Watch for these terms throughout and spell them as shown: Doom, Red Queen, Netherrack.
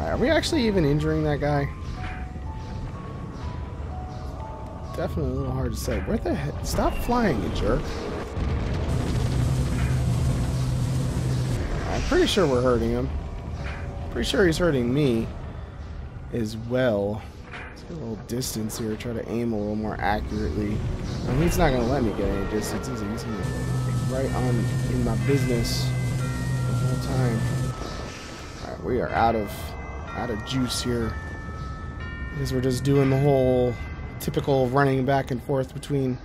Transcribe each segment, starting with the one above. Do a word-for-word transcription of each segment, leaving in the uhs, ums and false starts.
Alright, are we actually even injuring that guy? Definitely a little hard to say. Where the heck? Stop flying, you jerk. I'm pretty sure we're hurting him. Pretty sure he's hurting me as well. Let's get a little distance here. Try to aim a little more accurately. I mean, he's not going to let me get any distance. He's going to be right on in my business the whole time. All right, we are out of out of juice here because we're just doing the whole typical running back and forth between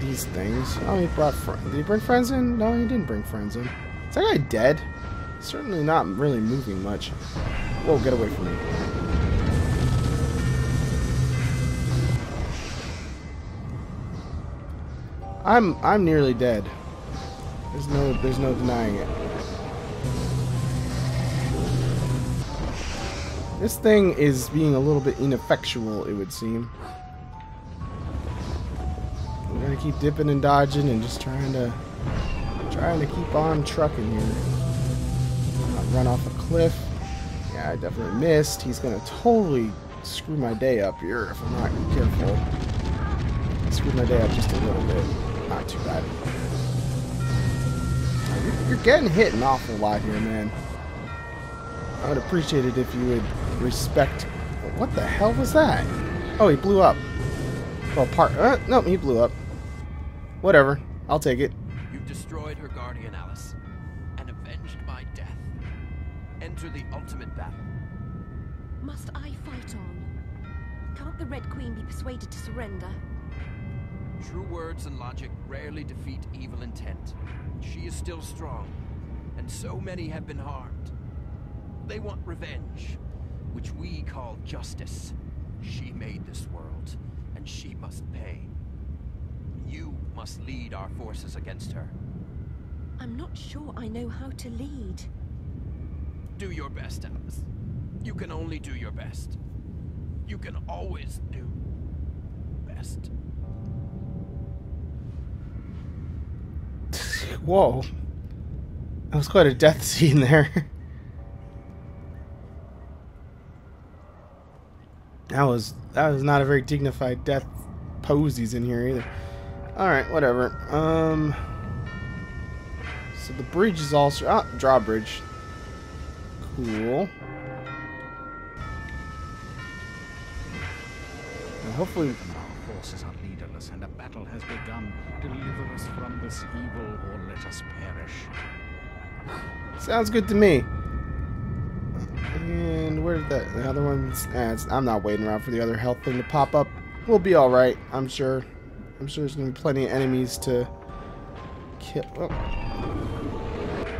these things. Oh, he brought friends. Did he bring friends in? No, he didn't bring friends in. Is that guy dead? Certainly not really moving much. Whoa, get away from me. I'm I'm nearly dead. There's no there's no denying it. This thing is being a little bit ineffectual, it would seem. We're gonna keep dipping and dodging and just trying to trying to keep on trucking here. Run off a cliff. Yeah, I definitely missed. He's gonna totally screw my day up here if I'm not careful. Screw my day up just a little bit. Not too bad. You're, you're getting hit an awful lot here, man. I would appreciate it if you would respect. What the hell was that? Oh, he blew up. Well, part. Uh, no, he blew up. Whatever. I'll take it. You've destroyed her guardian, Alice, and avenged my death. Enter the ultimate battle. Must I fight on? Can't the Red Queen be persuaded to surrender? True words and logic rarely defeat evil intent. She is still strong, and so many have been harmed. They want revenge, which we call justice. She made this world, and she must pay. You must lead our forces against her. I'm not sure I know how to lead. Do your best, Alice. You can only do your best. You can always do best. Whoa. That was quite a death scene there. That was that was not a very dignified death posies in here either. Alright, whatever. Um So the bridge is also ah, drawbridge. Cool. And hopefully our forces are leaderless and a battle has begun. Deliver us from this evil or let us perish. Sounds good to me. And where did that the other one's eh, I'm not waiting around for the other health thing to pop up. We'll be alright, I'm sure. I'm sure there's gonna be plenty of enemies to kill. Oh.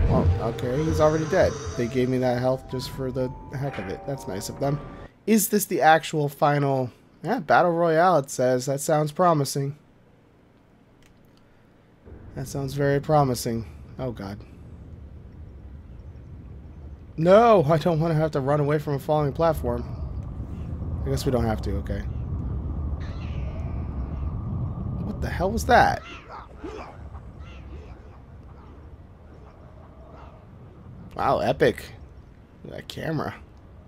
Well, okay, he's already dead. They gave me that health just for the heck of it. That's nice of them. Is this the actual final... Yeah, Battle Royale, it says. That sounds promising. That sounds very promising. Oh, God. No, I don't want to have to run away from a falling platform. I guess we don't have to, okay. What the hell was that? Wow, epic. Look at that camera.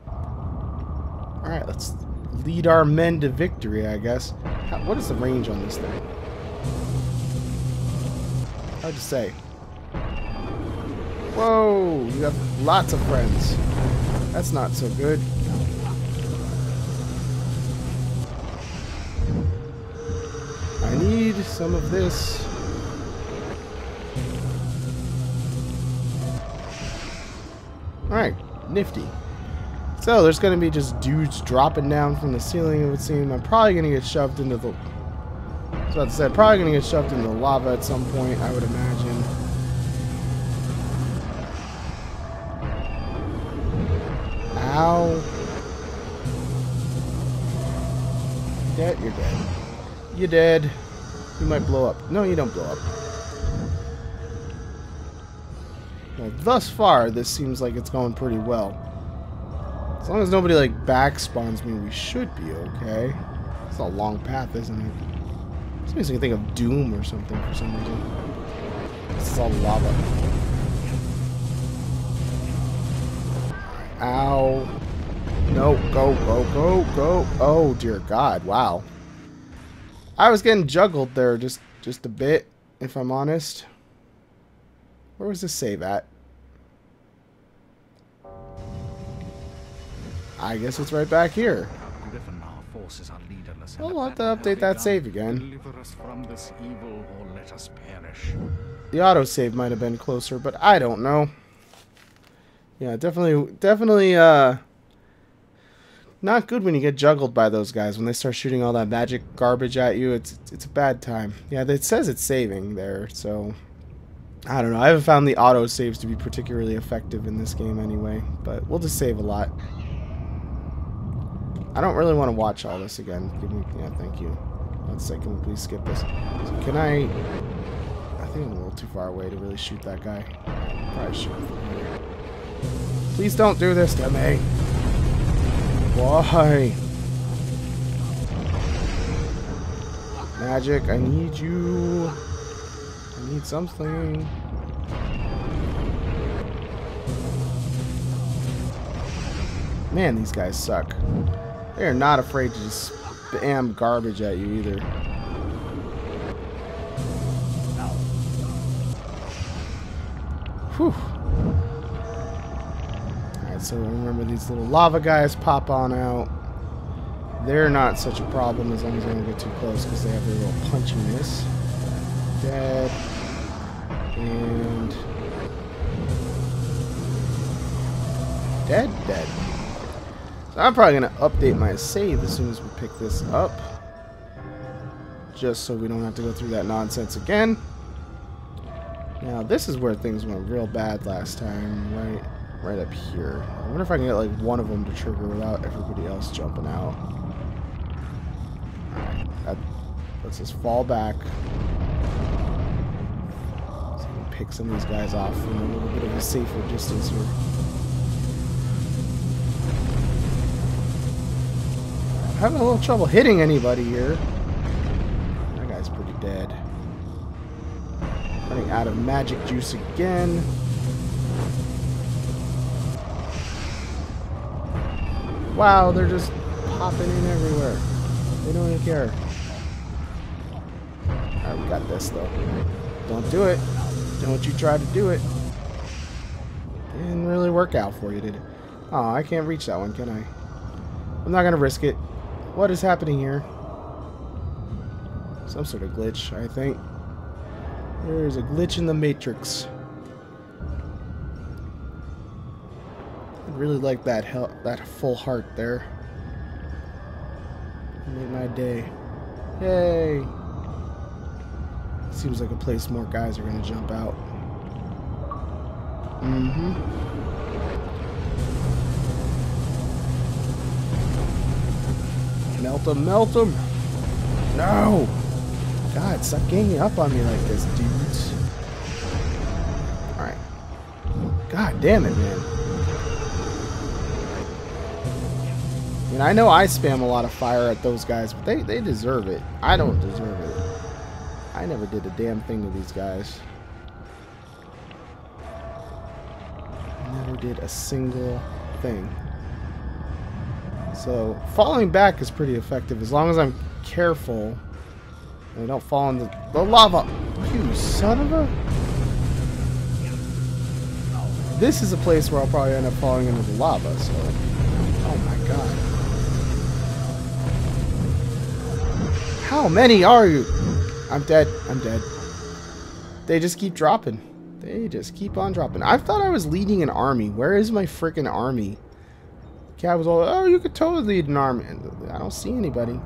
Alright, let's lead our men to victory, I guess. How, what is the range on this thing? Hard to say. Whoa, you have lots of friends. That's not so good. I need some of this. Alright, nifty. So there's going to be just dudes dropping down from the ceiling, it would seem. I'm probably going to get shoved into the... I was about to say, probably going to get shoved into the lava at some point, I would imagine. Ow. Dead? You're dead. You're dead. You might blow up. No, you don't blow up. Well, thus far, this seems like it's going pretty well. As long as nobody, like, back spawns me, we should be okay. It's a long path, isn't it? This makes me think of Doom or something for some reason. This is all lava. Ow. Go, go, go, go, go. Oh, dear God. Wow. I was getting juggled there just, just a bit, if I'm honest. Where was this save at? I guess it's right back here. I'll have to update that save again. The autosave might have been closer, but I don't know. Yeah, definitely, definitely, uh... not good when you get juggled by those guys. When they start shooting all that magic garbage at you, it's it's a bad time. Yeah, it says it's saving there, so... I don't know. I haven't found the auto-saves to be particularly effective in this game anyway. But we'll just save a lot. I don't really want to watch all this again. Give me, yeah, thank you. Let's say, can we please skip this? So can I... I think I'm a little too far away to really shoot that guy. Probably shoot him from here. Please don't do this to me. Why? Magic, I need you. I need something. Man, these guys suck. They are not afraid to just spam garbage at you either. Whew. Alright, so remember these little lava guys pop on out. They're not such a problem as long as I don't get too close because they have their little punchiness. Dead. And... Dead, dead. So I'm probably going to update my save as soon as we pick this up. Just so we don't have to go through that nonsense again. Now, this is where things went real bad last time. Right right up here. I wonder if I can get, like, one of them to trigger without everybody else jumping out. Alright. That, let's just fall back. So we can pick some of these guys off from a little bit of a safer distance here. Having a little trouble hitting anybody here. That guy's pretty dead. Running out of magic juice again. Wow, they're just popping in everywhere. They don't even care. Alright, we got this though. Don't do it. Don't you try to do it. Didn't really work out for you, did it? Oh, I can't reach that one, can I? I'm not gonna risk it. What is happening here? Some sort of glitch, I think. There's a glitch in the matrix. I really like that hell, that full heart there. It made my day. Yay! Seems like a place more guys are gonna jump out. Mm-hmm. Melt him, melt him! No! God, stop ganging up on me like this, dudes. Alright. God damn it, man. I mean, I know I spam a lot of fire at those guys, but they, they deserve it. I don't deserve it. I never did a damn thing to these guys. Never did a single thing. So, falling back is pretty effective, as long as I'm careful and I don't fall in the, the lava. You son of a... This is a place where I'll probably end up falling into the lava, so... Oh my god. How many are you? I'm dead. I'm dead. They just keep dropping. They just keep on dropping. I thought I was leading an army. Where is my freaking army? Cat was all, oh, you could totally lead an army. I don't see anybody.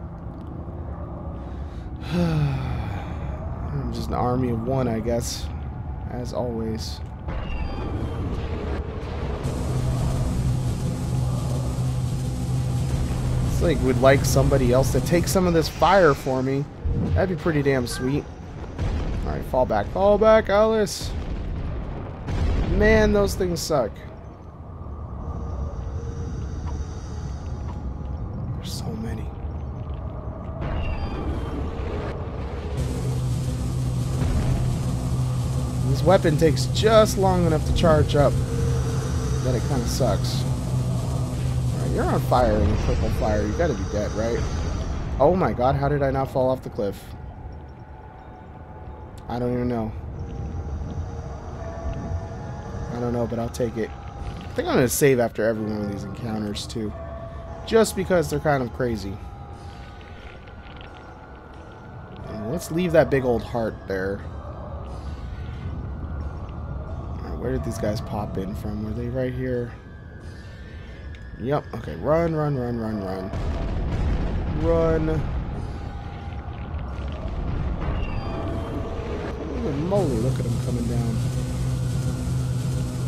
I'm just an army of one, I guess, as always. It's like we'd like somebody else to take some of this fire for me. That'd be pretty damn sweet. All right, fall back, fall back, Alice. Man, those things suck. This weapon takes just long enough to charge up that it kind of sucks. Alright, You're on fire in purple fire. You gotta be dead, right? Oh my god, how did I not fall off the cliff? I don't even know. I don't know, but I'll take it. I think I'm gonna save after every one of these encounters, too. Just because they're kind of crazy. And let's leave that big old heart there. Alright, where did these guys pop in from? Were they right here? Yep, okay, run, run, run, run, run. Run. Holy moly, look at them coming down.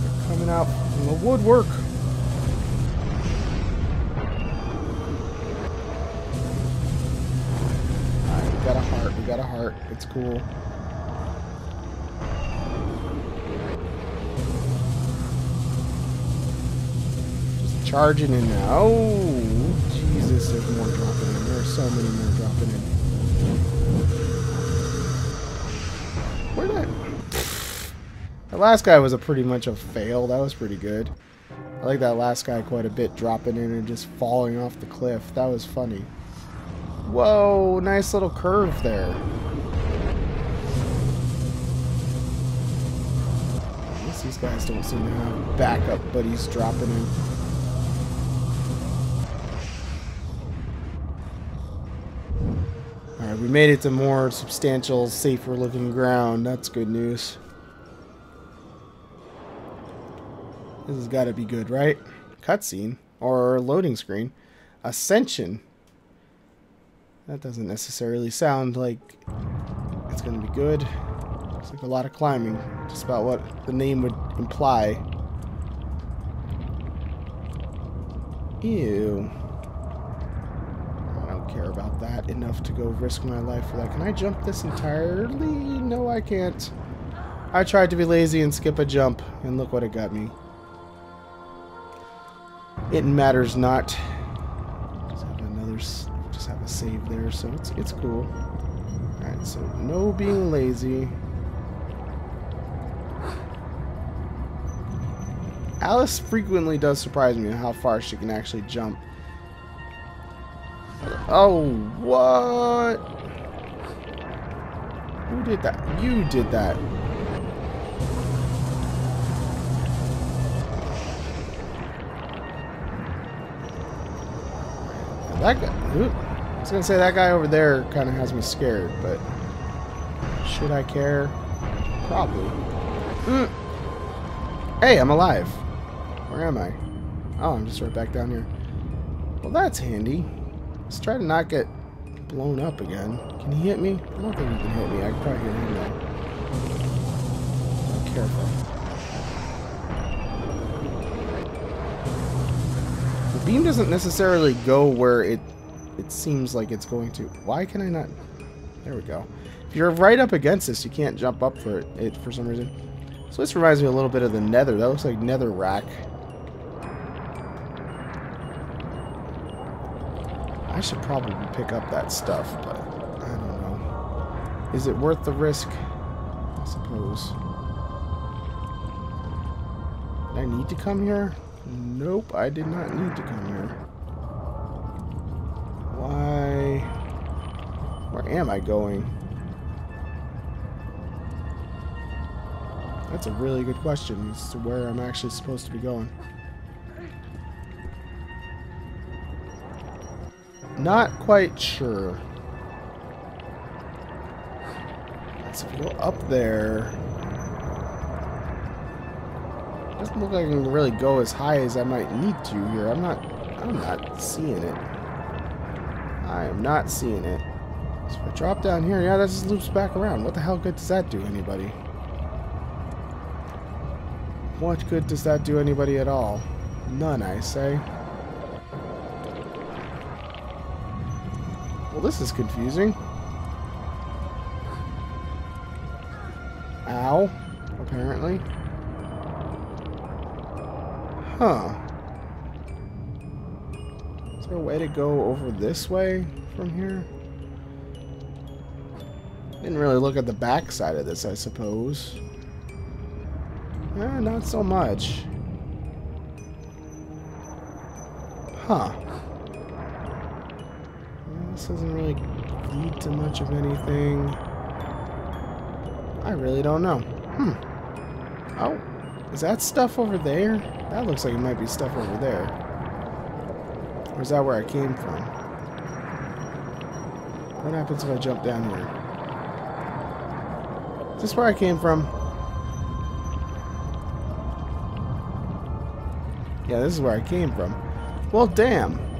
They're coming out from the woodwork. Alright, we got a heart, we got a heart. It's cool. Just charging in now. Oh, Jesus, there's more dropping in. There are so many more dropping in. Where did I... That last guy was a pretty much a fail. That was pretty good. I like that last guy quite a bit, dropping in and just falling off the cliff. That was funny. Whoa, nice little curve there. At least these guys don't seem to have backup buddies dropping in. We made it to more substantial, safer looking ground. That's good news. This has got to be good, right? Cutscene or loading screen. Ascension. That doesn't necessarily sound like it's going to be good. It's like a lot of climbing. Just about what the name would imply. Ew. Care about that enough to go risk my life for that. Can I jump this entirely? No, I can't. I tried to be lazy and skip a jump, and look what it got me. It matters not. Just have another, just have a save there, so it's it's cool. All right, so no being lazy. Alice frequently does surprise me how far she can actually jump. Oh, what? Who did that? You did that. That guy. I was gonna say that guy over there kind of has me scared, but should I care? Probably. Mm. Hey, I'm alive. Where am I? Oh, I'm just right back down here. Well, that's handy. Let's try to not get blown up again. Can he hit me? I don't think he can hit me. I can probably hit him now. Be careful. The beam doesn't necessarily go where it it seems like it's going to. Why can I not? There we go. If you're right up against this, you can't jump up for it, it for some reason. So this reminds me a little bit of the Nether. That looks like Netherrack. I should probably pick up that stuff, but I don't know. Is it worth the risk? I suppose. Did I need to come here? Nope, I did not need to come here. Why? Where am I going? That's a really good question as to where I'm actually supposed to be going. Not quite sure. Let's go up there. Doesn't look like I can really go as high as I might need to here. I'm not I'm not seeing it. I am not seeing it. So if I drop down here, yeah, that just loops back around. What the hell good does that do anybody? What good does that do anybody at all? None, I say. Well, this is confusing. Ow, apparently. Huh. Is there a way to go over this way from here? Didn't really look at the back side of this, I suppose. Eh, not so much. Huh. Well, this doesn't really lead to much of anything. I really don't know. Hmm. Oh, is that stuff over there? That looks like it might be stuff over there. Or is that where I came from? What happens if I jump down here? Is this where I came from? Yeah, this is where I came from. Well, damn.